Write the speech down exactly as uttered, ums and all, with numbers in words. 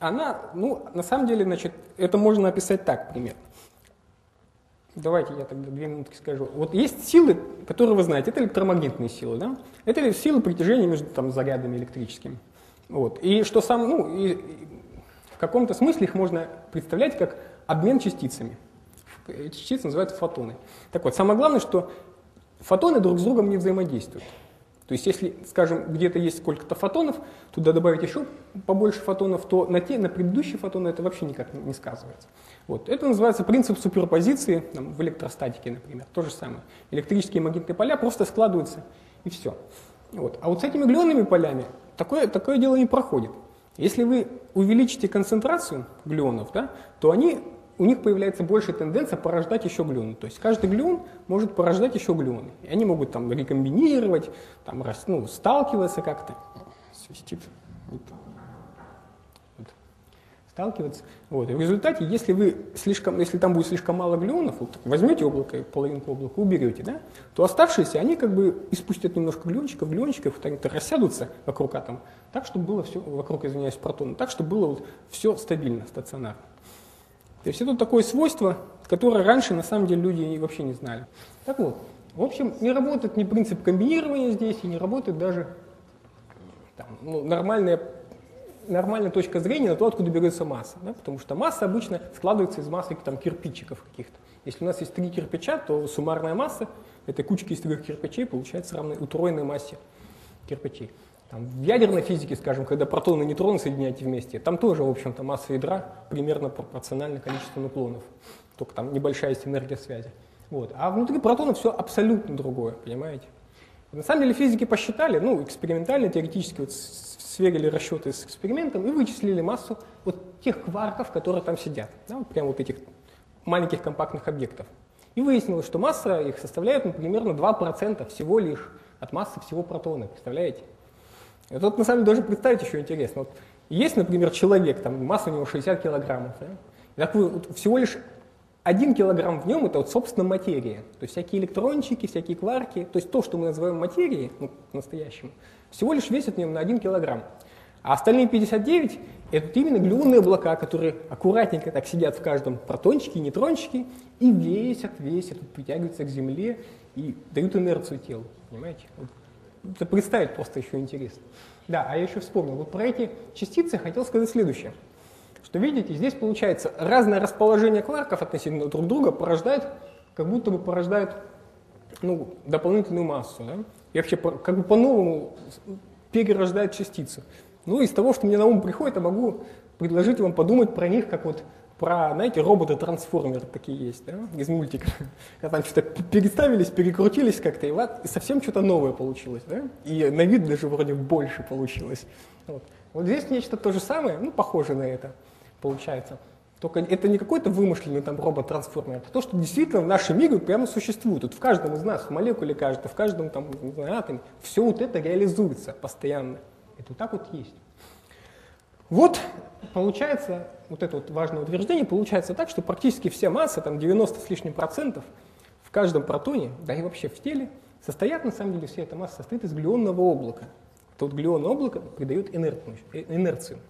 она устанавливается? Она, ну, на самом деле, значит, это можно описать так примерно. Давайте я тогда две минутки скажу. Вот есть силы, которые вы знаете, это электромагнитные силы, да? Это силы притяжения между там, зарядами электрическими. Вот. И что сам, ну, и, и в каком-то смысле их можно представлять как обмен частицами. Эти частицы называются фотоны. Так вот, самое главное, что фотоны друг с другом не взаимодействуют. То есть, если, скажем, где-то есть сколько-то фотонов, туда добавить еще побольше фотонов, то на, те, на предыдущие фотоны это вообще никак не сказывается. Вот. Это называется принцип суперпозиции там, в электростатике, например. То же самое. Электрические и магнитные поля просто складываются, и все. Вот. А вот с этими глюонными полями такое, такое дело не проходит. Если вы увеличите концентрацию глюонов, да, то они... у них появляется больше тенденция порождать еще глюоны. То есть каждый глюон может порождать еще глюоны. И они могут там рекомбинировать, там, ну, сталкиваться как-то. Вот. Сталкиваться. Вот. И в результате, если, вы слишком, если там будет слишком мало глюонов, вот, возьмете облако, половинку облака уберете, да, то оставшиеся, они как бы испустят немножко глюнчиков, глюнчиков, они-то рассядутся вокруг атома, так, чтобы было все, вокруг, извиняюсь, протона, так, чтобы было вот все стабильно, стационарно. То есть это такое свойство, которое раньше на самом деле люди вообще не знали. Так вот, в общем, не работает ни принцип комбинирования здесь, и не работает даже там, ну, нормальная, нормальная точка зрения на то, откуда берется масса. Да? Потому что масса обычно складывается из массы там, кирпичиков каких-то. Если у нас есть три кирпича, то суммарная масса этой кучки из трех кирпичей получается равна утроенной массе кирпичей. Там, в ядерной физике, скажем, когда протоны и нейтроны соединяете вместе, там тоже, в общем-то, масса ядра примерно пропорциональна количеству нуклонов, только там небольшая есть энергия связи. Вот. А внутри протона все абсолютно другое, понимаете? На самом деле физики посчитали, ну, экспериментально, теоретически вот сверили расчеты с экспериментом и вычислили массу вот тех кварков, которые там сидят, да, вот прям вот этих маленьких компактных объектов. И выяснилось, что масса их составляет, ну, примерно два процента всего лишь от массы всего протона, представляете? Это вот, на самом деле даже представить еще интересно. Вот есть, например, человек, там, масса у него шестьдесят килограммов. Да? Так вот, всего лишь один килограмм в нем – это, вот, собственно, материя. То есть всякие электрончики, всякие кварки. То есть то, что мы называем материей, ну, по-настоящему, всего лишь весит в нем на один килограмм. А остальные пятьдесят девять – это именно глюонные облака, которые аккуратненько так сидят в каждом протончике, нейтрончике и весят, весят, притягиваются к Земле и дают инерцию телу. Понимаете? Это представить просто еще интересно. Да, а я еще вспомнил, вот про эти частицы хотел сказать следующее. Что видите, здесь получается разное расположение кварков относительно друг друга порождает, как будто бы порождает, ну, дополнительную массу. Да? И вообще как бы по-новому перерождает частицу. Ну, из того, что мне на ум приходит, я могу предложить вам подумать про них, как вот про, знаете, роботы-трансформеры такие есть, да, из мультика. Когда там что-то переставились, перекрутились как-то, и, и совсем что-то новое получилось, да, и на вид даже вроде больше получилось. Вот, вот здесь нечто то же самое, ну, похоже на это получается. Только это не какой-то вымышленный там робот-трансформер, это то, что действительно в нашем мире прямо существует. Вот в каждом из нас, в молекуле каждой, в каждом там, не знаю, атоме, все вот это реализуется постоянно. Это вот так вот есть. Вот получается, вот это вот важное утверждение, получается так, что практически вся масса, там девяносто с лишним процентов в каждом протоне, да и вообще в теле, состоят, на самом деле, вся эта масса состоит из глюонного облака. Это вот глюонное облако придает инерцию.